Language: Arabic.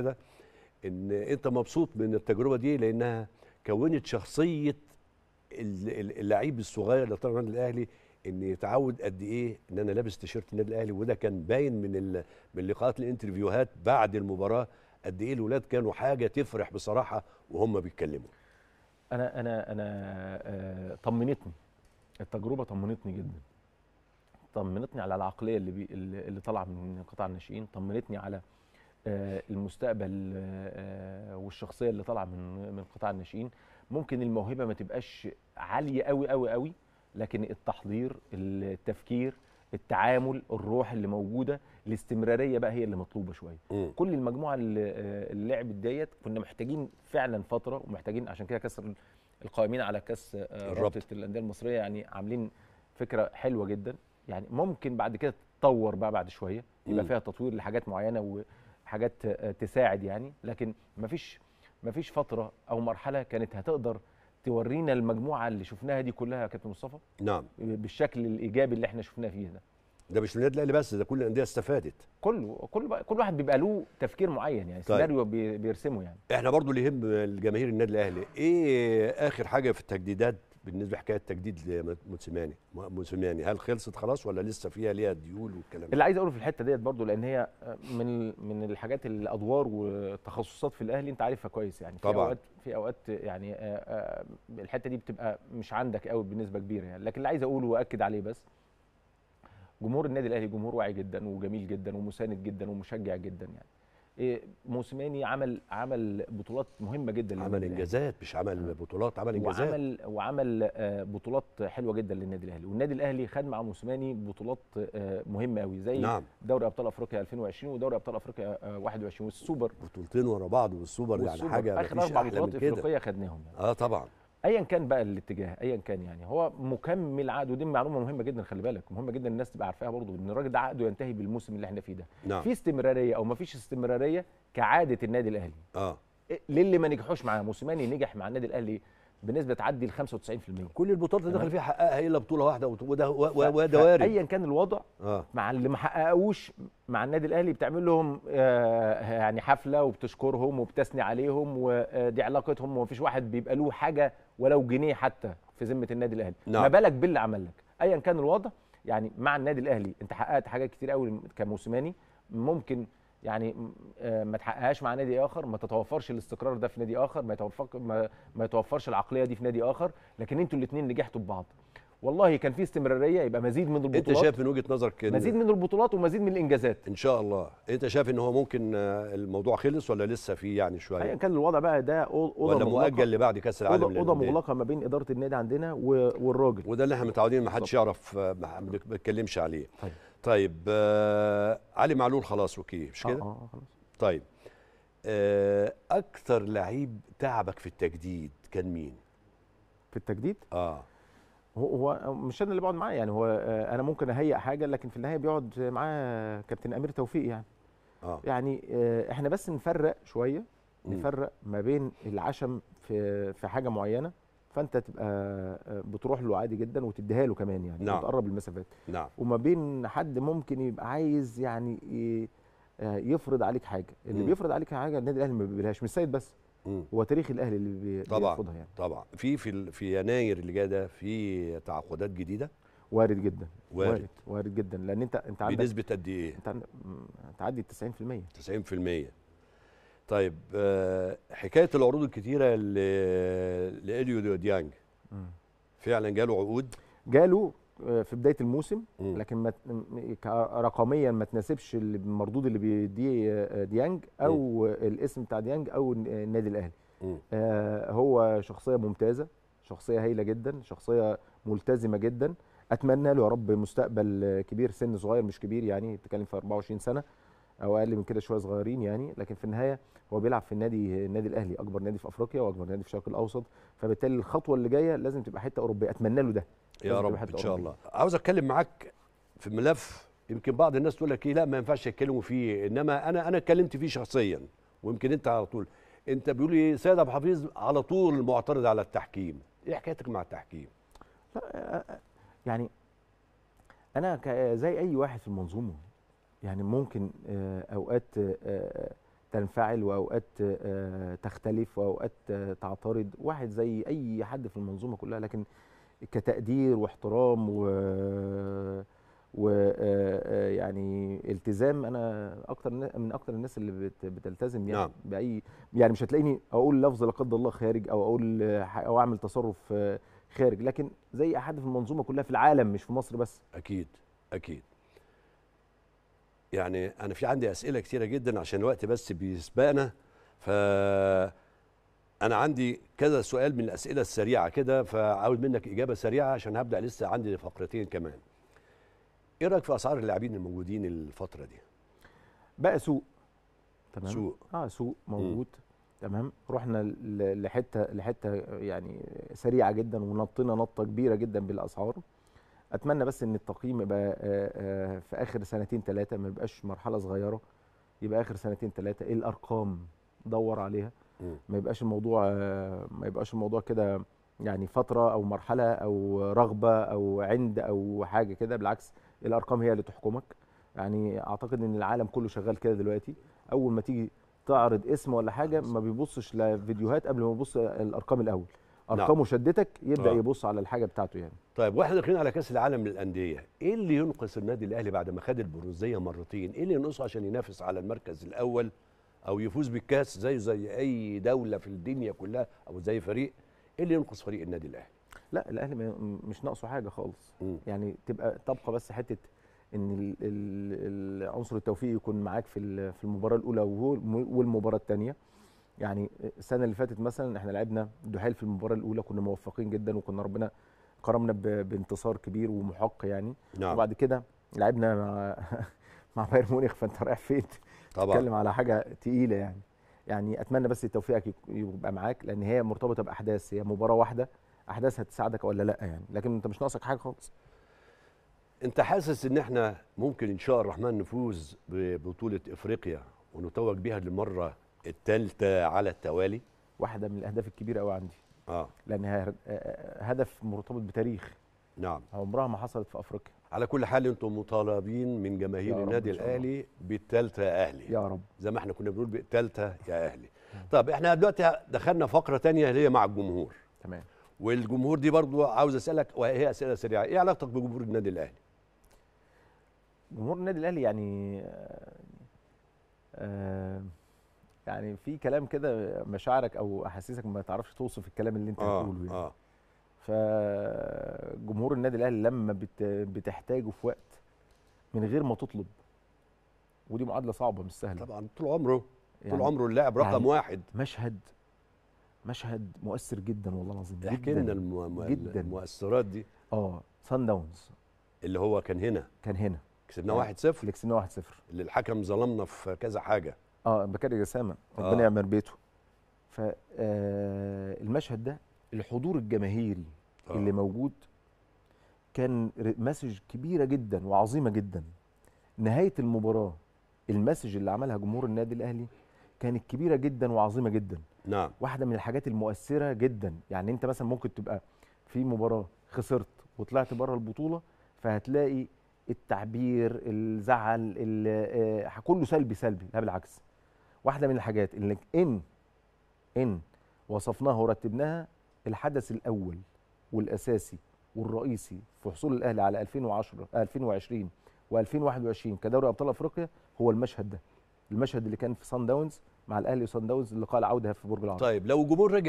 كده ان انت مبسوط من التجربه دي لانها كونت شخصيه اللعيب الصغير اللي طلع من النادي الاهلي، ان يتعود قد ايه ان انا لابس تيشيرت النادي الاهلي. وده كان باين من لقاءات الانترفيوهات بعد المباراه قد ايه الولاد كانوا حاجه تفرح بصراحه وهم بيتكلموا. انا طمنتني التجربه، طمنتني جدا، طمنتني على العقليه اللي طالعه من قطاع الناشئين، طمنتني على المستقبل والشخصيه اللي طالعه من قطاع الناشئين. ممكن الموهبه ما تبقاش عاليه قوي قوي قوي، لكن التحضير، التفكير، التعامل، الروح اللي موجوده، الاستمراريه بقى هي اللي مطلوبه شويه. كل المجموعه اللي لعبت ديت كنا محتاجين فعلا فتره، ومحتاجين عشان كده كسر القائمين على كاس رابطه الانديه المصريه يعني عاملين فكره حلوه جدا. يعني ممكن بعد كده تتطور بقى بعد شويه، يبقى فيها تطوير لحاجات معينه وحاجات تساعد يعني، لكن مفيش فتره او مرحله كانت هتقدر تورينا المجموعه اللي شفناها دي كلها يا كابتن مصطفى. نعم، بالشكل الايجابي اللي احنا شفناه فيه ده مش النادي الاهلي بس، ده كل الانديه استفادت، كل واحد بيبقى له تفكير معين يعني. طيب، سيناريو بيرسمه يعني. احنا برضو اللي يهم الجماهير النادي الاهلي ايه اخر حاجه في التجديدات بالنسبه لحكايه تجديد موسيماني، هل خلصت خلاص ولا لسه فيها ليها ديول والكلام ده؟ اللي عايز اقوله في الحته ديت برضو، لان هي من الحاجات، الادوار والتخصصات في الاهلي انت عارفها كويس يعني. طبعا في اوقات يعني الحته دي بتبقى مش عندك قوي بنسبه كبيره يعني، لكن اللي عايز اقوله واكد عليه بس، جمهور النادي الاهلي جمهور واعي جدا وجميل جدا ومساند جدا ومشجع جدا يعني. موسيماني عمل بطولات مهمه جدا، عمل انجازات، مش عمل بطولات، عمل انجازات، وعمل بطولات حلوه جدا للنادي الاهلي. والنادي الاهلي خد مع موسيماني بطولات مهمه قوي زي نعم، دوري ابطال افريقيا 2020 ودوري ابطال افريقيا 21 والسوبر، بطولتين ورا بعض والسوبر يعني حاجه اخر 4 بطولات افريقيه خدناهم يعني. طبعا ايا كان بقى الاتجاه، ايا كان يعني هو مكمل عقده. ودي معلومه مهمه جدا، خلي بالك، مهمه جدا الناس تبقى عارفاها برضو، ان الراجل ده عقده ينتهي بالموسم اللي احنا فيه ده. نعم، في استمراريه او ما فيش استمراريه كعاده النادي الاهلي. للي ما نجحوش مع موسيماني نجح مع النادي الاهلي بنسبه تعدي ال 95%، كل البطولات اللي دخل فيها حققها الا بطوله واحده، وده وارد. ايا كان الوضع مع اللي ما حققوش مع النادي الاهلي بتعمل لهم يعني حفله وبتشكرهم وبتثني عليهم، ودي علاقتهم، ومفيش واحد بيبقى له حاجه ولو جنيه حتى في ذمه النادي الاهلي. نعم، ما بالك باللي عمل لك. ايا كان الوضع يعني مع النادي الاهلي انت حققت حاجات كتير قوي كموسيماني، ممكن يعني ما تحققهاش مع نادي اخر، ما تتوفرش الاستقرار ده في نادي اخر، ما يتوفرش العقليه دي في نادي اخر، لكن انتوا الاثنين نجحتوا ببعض. والله كان في استمراريه، يبقى مزيد من البطولات. انت شايف من وجهه نظرك مزيد من البطولات ومزيد من الانجازات ان شاء الله. انت شايف ان هو ممكن الموضوع خلص ولا لسه في يعني شويه؟ ايا كان الوضع بقى ده ولا مؤجل لبعد كاس العالم، اوضه مغلقه ما بين اداره النادي عندنا والراجل، وده اللي احنا متعودين ما حدش يعرف، ما بنتكلمش عليه. طيب علي معلول خلاص اوكي مش كده؟ خلاص. طيب اكثر لعيب تعبك في التجديد كان مين؟ في التجديد؟ هو مش انا اللي بقعد معاه يعني، هو انا ممكن اهيئ حاجه لكن في النهايه بيقعد معاه كابتن امير توفيق يعني. يعني احنا بس نفرق شويه، نفرق ما بين العشم في حاجه معينه، فانت تبقى بتروح له عادي جدا وتديها له كمان يعني. نعم، بتقرب المسافات. نعم، وما بين حد ممكن يبقى عايز يعني يفرض عليك حاجه، اللي بيفرض عليك حاجه النادي الاهلي ما بيقبلهاش، مش سيد بس، هو تاريخ الاهلي اللي بيرفضها يعني. طبعا في يناير اللي جاي ده في تعاقدات جديده، وارد جدا، وارد جدا، لان انت عندك بنسبه قد ايه؟ انت تعدي ال 90%. طيب حكايه العروض الكتيره لإليو ديانج، فعلا جاله عقود؟ جاله في بدايه الموسم، لكن رقميا ما تناسبش المردود اللي بيديه ديانج او الاسم بتاع ديانج او النادي الاهلي. هو شخصيه ممتازه، شخصيه هايله جدا، شخصيه ملتزمه جدا، اتمنى له يا رب مستقبل كبير، سن صغير مش كبير يعني، بتتكلم في 24 سنه او اقل من كده شويه، صغيرين يعني، لكن في النهايه هو بيلعب في النادي الاهلي، اكبر نادي في افريقيا واكبر نادي في الشرق الاوسط، فبالتالي الخطوه اللي جايه لازم تبقى حته اوروبيه، اتمنى له ده يا رب ان شاء الله. عاوز اتكلم معاك في ملف يمكن بعض الناس تقول لك ايه لا ما ينفعش يتكلموا فيه، انما انا اتكلمت فيه شخصيا، ويمكن انت على طول انت بيقول لي سيد عبد الحفيظ على طول معترض على التحكيم، ايه حكايتك مع التحكيم؟ لا يعني انا زي اي واحد في المنظومه يعني، ممكن اوقات تنفعل واوقات تختلف واوقات تعترض، واحد زي اي حد في المنظومه كلها، لكن كتقدير واحترام و يعني التزام، انا اكتر الناس اللي بتلتزم يعني باي، يعني مش هتلاقيني اقول لفظ لا قدر الله خارج او اقول او اعمل تصرف خارج، لكن زي احد في المنظومه كلها في العالم مش في مصر بس. اكيد اكيد. يعني انا في عندي اسئله كثيره جدا عشان الوقت بس بيسبقنا، ف انا عندي كذا سؤال من الاسئله السريعه كده، فعاوز منك اجابه سريعه عشان هبدا لسه عندي فقرتين كمان. ايه رايك في اسعار اللاعبين الموجودين الفتره دي؟ بقى سوق، تمام، سوق سوق موجود، تمام. رحنا لحته يعني سريعه جدا ونطينا نطه كبيره جدا بالاسعار. اتمنى بس ان التقييم يبقى في اخر سنتين ثلاثه، ما يبقاش مرحله صغيره، يبقى اخر سنتين ثلاثه ايه الارقام دور عليها، ما يبقاش الموضوع كده يعني فتره او مرحله او رغبه او عند او حاجه كده، بالعكس الارقام هي اللي تحكمك. يعني اعتقد ان العالم كله شغال كده دلوقتي، اول ما تيجي تعرض اسم ولا حاجه ما بيبصش لفيديوهات قبل ما يبص الارقام الاول، ارقامه شدتك يبدا يبص على الحاجه بتاعته يعني. طيب واحنا داخلين على كاس العالم للانديه، ايه اللي ينقص النادي الاهلي بعد ما خد البرونزيه مرتين؟ ايه اللي ينقصه عشان ينافس على المركز الاول او يفوز بالكاس زي اي دوله في الدنيا كلها او زي فريق؟ ايه اللي ينقص فريق النادي الاهلي؟ لا الاهلي مش ناقصه حاجه خالص، يعني تبقى بس حته ان العنصر التوفيق يكون معاك في المباراه الاولى والمباراه الثانيه. يعني السنه اللي فاتت مثلا احنا لعبنا دحيل في المباراه الاولى، كنا موفقين جدا وكنا ربنا كرمنا بانتصار كبير ومحق يعني، وبعد كده لعبنا مع بايرن ميونخ، فانت رايح فين؟ تتكلم على حاجه تقيله يعني. اتمنى بس توفيقك يبقى معاك، لان هي مرتبطه باحداث، هي مباراه واحده، احداث هتساعدك ولا لا يعني، لكن انت مش ناقصك حاجه خالص. انت حاسس ان احنا ممكن ان شاء الرحمن نفوز ببطوله افريقيا ونتوج بيها للمره الثالثه على التوالي؟ واحده من الاهداف الكبيره قوي عندي، لان هدف مرتبط بتاريخ، عمرها ما حصلت في افريقيا. على كل حال انتم مطالبين من جماهير النادي الاهلي بالثالثه يا اهلي، يا رب زي ما احنا كنا بنقول بالثالثه يا اهلي. طب احنا دلوقتي دخلنا فقره ثانيه اللي هي مع الجمهور، تمام، والجمهور دي برضو عاوز اسالك، وهي اسئله سريعه، ايه علاقتك بجمهور النادي الاهلي؟ جمهور النادي الاهلي يعني يعني في كلام كده مشاعرك او احاسيسك ما تعرفش توصف الكلام اللي انت بتقوله يعني. فجمهور النادي الاهلي لما بتحتاجه في وقت من غير ما تطلب، ودي معادله صعبه مش سهله طبعا، طول عمره يعني طول عمره اللاعب رقم واحد. مشهد مؤثر جدا والله العظيم، احكي لنا المؤثرات دي. صن داونز اللي هو كان هنا كسبنا 1-0، اللي كسبنا 1-0 اللي الحكم ظلمنا في كذا حاجه، بكاري جسامه ربنا يعمر بيته. ف المشهد ده الحضور الجماهيري اللي موجود كان مسج كبيره جدا وعظيمه جدا. نهايه المباراه المسج اللي عملها جمهور النادي الاهلي كانت كبيره جدا وعظيمه جدا. واحده من الحاجات المؤثره جدا، يعني انت مثلا ممكن تبقى في مباراه خسرت وطلعت بره البطوله، فهتلاقي التعبير، الزعل، كله سلبي. لا بالعكس، واحده من الحاجات اللي ان وصفناها ورتبناها، الحدث الاول والاساسي والرئيسي في حصول الاهلي على 2010 2020 و2021 كدوري ابطال افريقيا هو المشهد ده، المشهد اللي كان في صن داونز مع الاهلي وصن داونز، اللقاء العوده في برج العرب. طيب لو الجمهور رجع